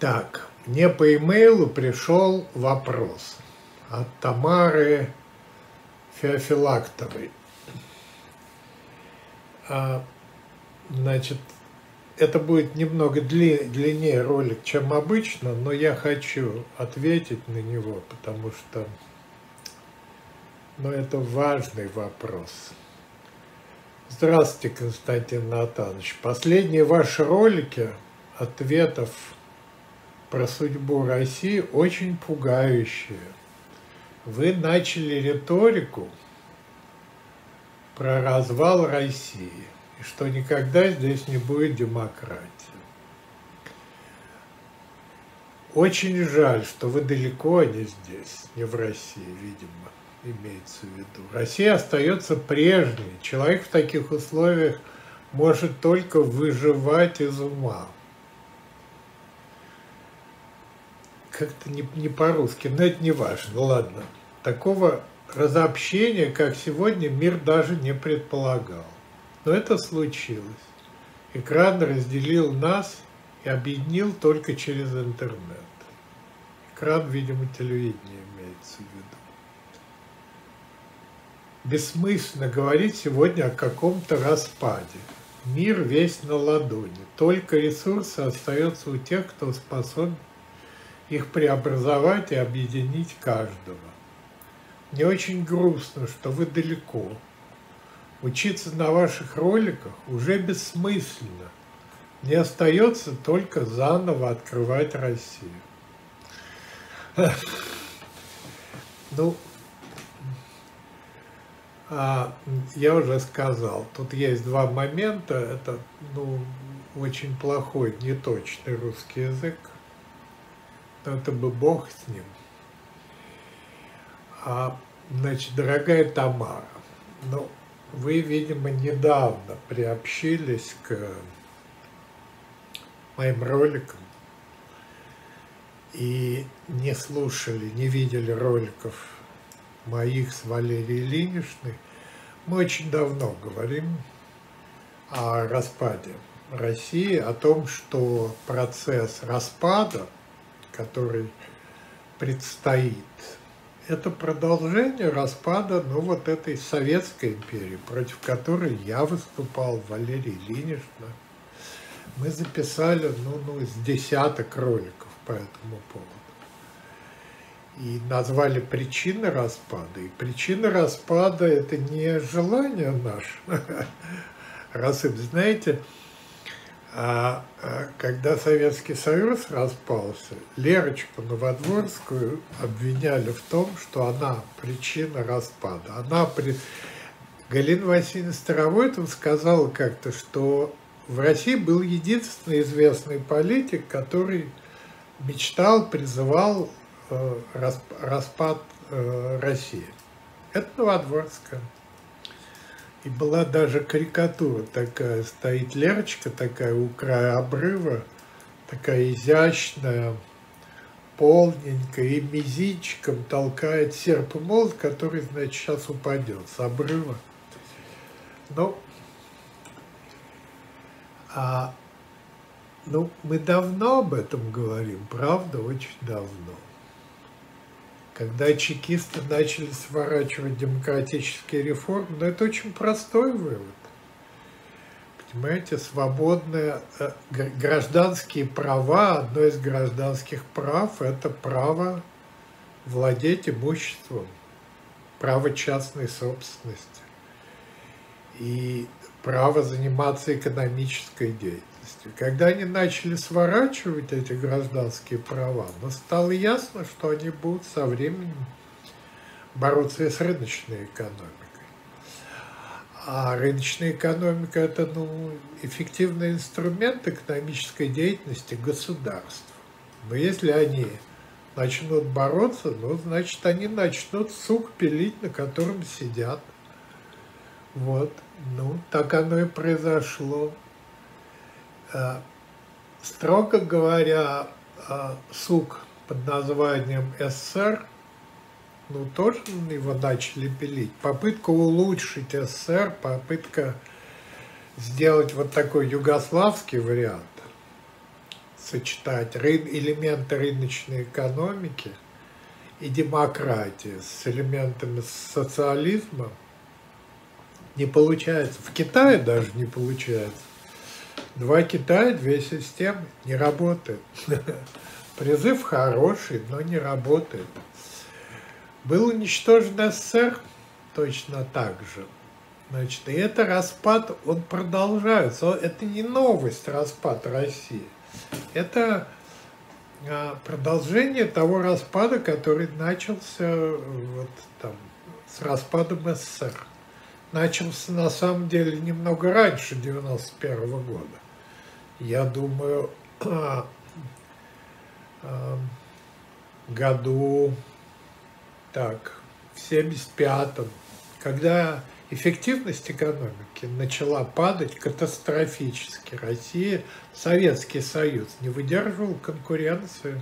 Так, мне по имейлу пришел вопрос от Тамары Феофилактовой. Значит, это будет немного длиннее ролик, чем обычно, но я хочу ответить на него, потому что это важный вопрос. Здравствуйте, Константин Натанович. Последние ваши ролики ответов про судьбу России очень пугающие. Вы начали риторику про развал России, и что никогда здесь не будет демократии. Очень жаль, что вы далеко не здесь, не в России, видимо, имеется в виду. Россия остается прежней. Человек в таких условиях может только выживать из ума. Как-то не по-русски, но это не важно, ладно. Такого разобщения, как сегодня, мир даже не предполагал. Но это случилось. Экран разделил нас и объединил только через интернет. Экран, видимо, телевидение имеется в виду. Бессмысленно говорить сегодня о каком-то распаде. Мир весь на ладони. Только ресурсы остаются у тех, кто способен их преобразовать и объединить каждого. Мне очень грустно, что вы далеко. Учиться на ваших роликах уже бессмысленно. Мне остается только заново открывать Россию. Ну, я уже сказал, тут есть два момента. Это, очень плохой, неточный русский язык. Но это бы Бог с ним. Значит, дорогая Тамара, вы, видимо, недавно приобщились к моим роликам и не слушали, не видели роликов моих с Валерией Ильиничной. Мы очень давно говорим о распаде России, о том, что процесс распада, который предстоит, это продолжение распада, этой Советской империи, против которой я выступал, Валерий Ильинична. Мы записали, с десяток роликов по этому поводу. И назвали причины распада. И причина распада – это не желание наше. Раз, знаете, когда Советский Союз распался, Лерочку Новодворскую обвиняли в том, что она причина распада. Галина Васильевна Старовойтова сказала как-то, что в России был единственный известный политик, который мечтал, призывал распад России. Это Новодворская. И была даже карикатура такая, стоит Лерочка, такая у края обрыва, такая изящная, полненькая, и мизинчиком толкает серп и молот, который, значит, сейчас упадет с обрыва. Мы давно об этом говорим, правда, очень давно. Когда чекисты начали сворачивать демократические реформы, это очень простой вывод. Понимаете, свободные гражданские права, одно из гражданских прав – это право владеть имуществом, право частной собственности и право заниматься экономической деятельностью. Когда они начали сворачивать эти гражданские права, стало ясно, что они будут со временем бороться и с рыночной экономикой. А рыночная экономика – это эффективный инструмент экономической деятельности государства. Но если они начнут бороться, значит, они начнут сук пилить, на котором сидят. Так оно и произошло. Строго говоря, сук под названием СССР, тоже его начали пилить. Попытка улучшить СССР, попытка сделать такой югославский вариант с сочетать элементы рыночной экономики и демократии с элементами социализма не получается. В Китае даже не получается. Два Китая, две системы, не работает. Призыв хороший, но не работает. Был уничтожен СССР точно так же. Значит, и это распад, он продолжается. Это не новость, распад России. Это продолжение того распада, который начался вот там, с распадом СССР. Начался, на самом деле, немного раньше 1991 года. Я думаю, году, так, в 1975-м, когда эффективность экономики начала падать катастрофически. Россия, Советский Союз не выдерживал конкуренции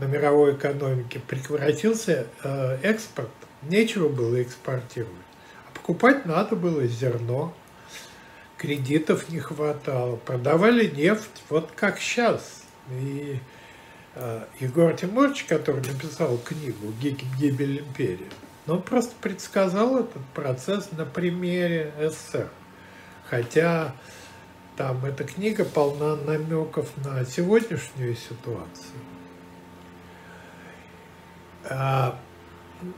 на мировой экономике. Прекратился экспорт, нечего было экспортировать. Покупать надо было зерно, кредитов не хватало, продавали нефть, вот как сейчас. И Егор Тиморович, который написал книгу «Гибель империи», он просто предсказал этот процесс на примере СССР. Хотя там эта книга полна намеков на сегодняшнюю ситуацию.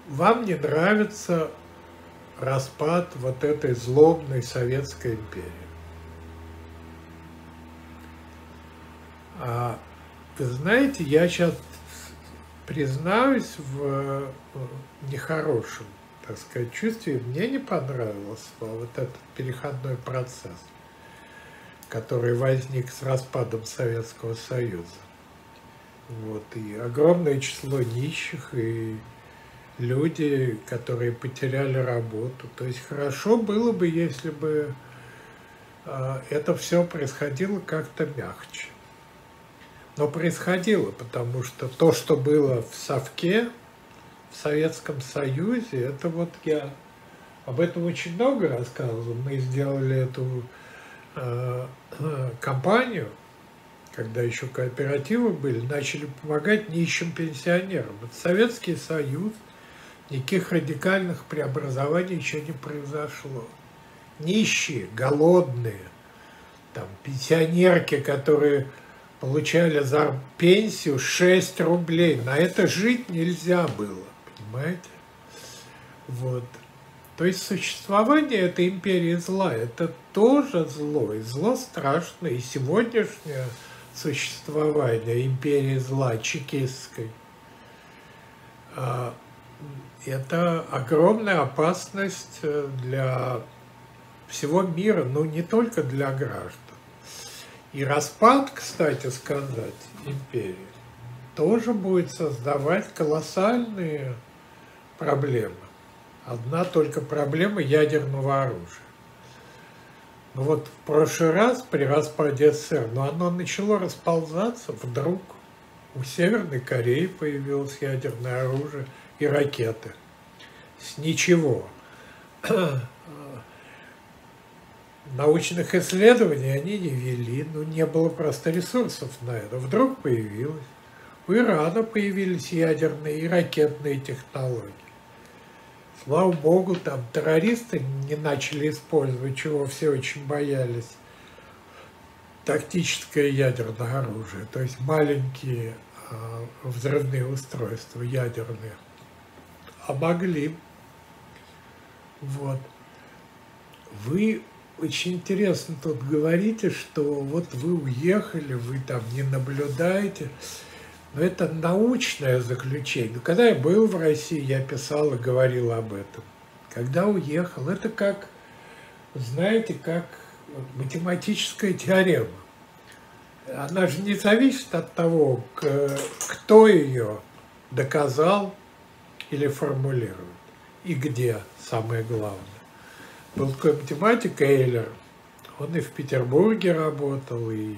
Вам не нравится распад вот этой злобной Советской империи. А вы знаете, я сейчас признаюсь в нехорошем, так сказать, чувстве. Мне не понравился вот этот переходной процесс, который возник с распадом Советского Союза. Вот, и огромное число нищих, и люди, которые потеряли работу. То есть хорошо было бы, если бы это все происходило как-то мягче. Но происходило, потому что то, что было в Совке, в Советском Союзе, это вот я об этом очень много рассказывал. Мы сделали эту кампанию, когда еще кооперативы были, начали помогать нищим пенсионерам. Это Советский Союз. Никаких радикальных преобразований еще не произошло. Нищие, голодные, там, пенсионерки, которые получали за пенсию 6 рублей. На это жить нельзя было, понимаете? Вот. То есть существование этой империи зла – это тоже зло, и зло страшное. И сегодняшнее существование империи зла чекистской – это огромная опасность для всего мира, но не только для граждан. И распад, кстати сказать, империи тоже будет создавать колоссальные проблемы. Одна только проблема ядерного оружия. Вот в прошлый раз при распаде СССР, но оно начало расползаться вдруг. У Северной Кореи появилось ядерное оружие и ракеты. С ничего. Научных исследований они не вели, ну не было просто ресурсов на это. Вдруг появилось. У Ирана появились ядерные и ракетные технологии. Слава богу, там террористы не начали использовать, чего все очень боялись. Тактическое ядерное оружие, то есть маленькие взрывные устройства ядерные. А могли. Вот. Вы очень интересно тут говорите, что вот вы уехали, вы там не наблюдаете. Но это научное заключение. Когда я был в России, я писал и говорил об этом. Когда уехал, это как, знаете, как математическая теорема. Она же не зависит от того, кто ее доказал или формулирует, и где, самое главное. Был такой математик Эйлер, он и в Петербурге работал, и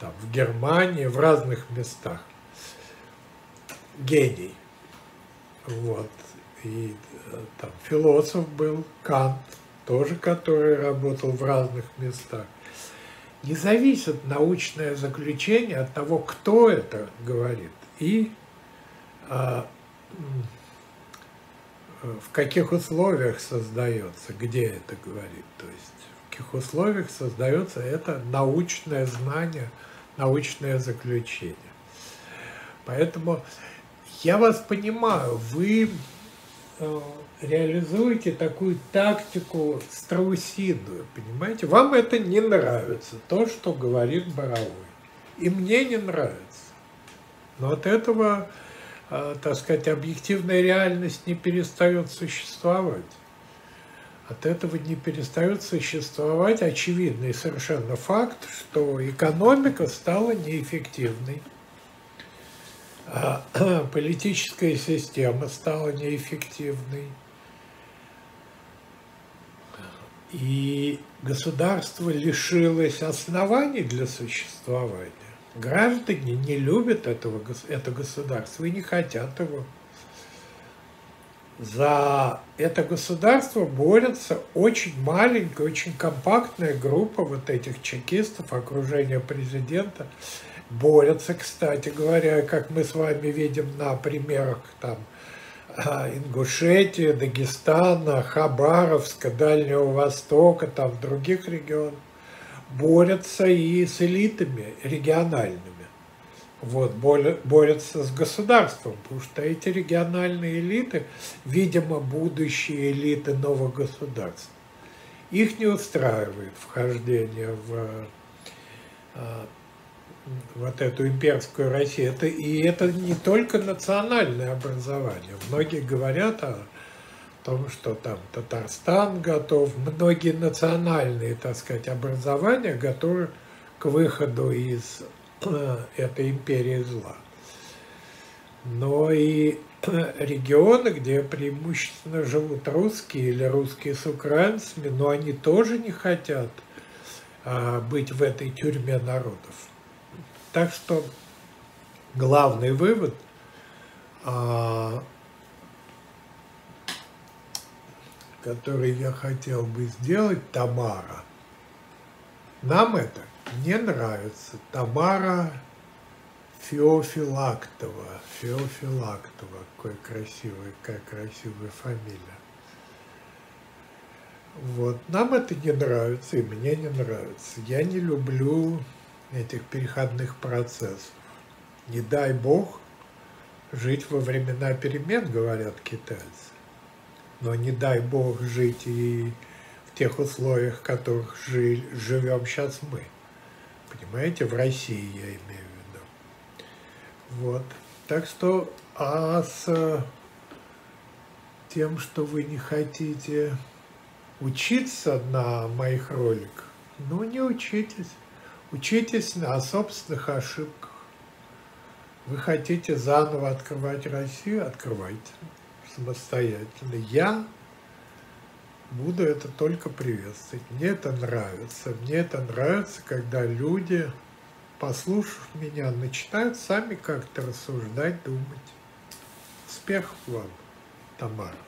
там, в Германии, в разных местах. Гений. Вот. И там философ был, Кант, тоже который работал в разных местах. не зависит научное заключение от того, кто это говорит и в каких условиях создается, где это говорит. То есть в каких условиях создается это научное знание, научное заключение. Поэтому я вас понимаю, вы реализуете такую тактику страусиную, понимаете? Вам это не нравится, то, что говорит Боровой. И мне не нравится. Но от этого, так сказать, объективная реальность не перестает существовать. От этого не перестает существовать очевидный совершенно факт, что экономика стала неэффективной. Политическая система стала неэффективной, и государство лишилось оснований для существования. Граждане не любят это государство и не хотят его. За это государство борется очень маленькая, очень компактная группа вот этих чекистов, окружения президента. Борются, кстати говоря, как мы с вами видим на примерах там Ингушетии, Дагестана, Хабаровска, Дальнего Востока, там других регионов, борются и с элитами региональными. Вот, борются с государством, потому что эти региональные элиты, видимо, будущие элиты новых государств, их не устраивает вхождение в вот эту имперскую Россию. И это не только национальное образование. Многие говорят о том, что там Татарстан готов. Многие национальные, так сказать, образования готовы к выходу из этой империи зла. Но и регионы, где преимущественно живут русские или русские с украинцами, но они тоже не хотят быть в этой тюрьме народов. Так что главный вывод который я хотел бы сделать, Тамара, нам это не нравится. Тамара Феофилактова. Феофилактова, какая красивая фамилия. Вот, нам это не нравится, и мне не нравится. Я не люблю этих переходных процессов. Не дай бог жить во времена перемен, говорят китайцы, но не дай бог жить и в тех условиях, в которых живем сейчас мы. Понимаете, в России я имею в виду. Вот. Так что, а с тем, что вы не хотите учиться на моих роликах, ну не учитесь. Учитесь на собственных ошибках. Вы хотите заново открывать Россию? Открывайте самостоятельно. Я буду это только приветствовать. Мне это нравится. Мне это нравится, когда люди, послушав меня, начинают сами как-то рассуждать, думать. Успехов вам, Тамара!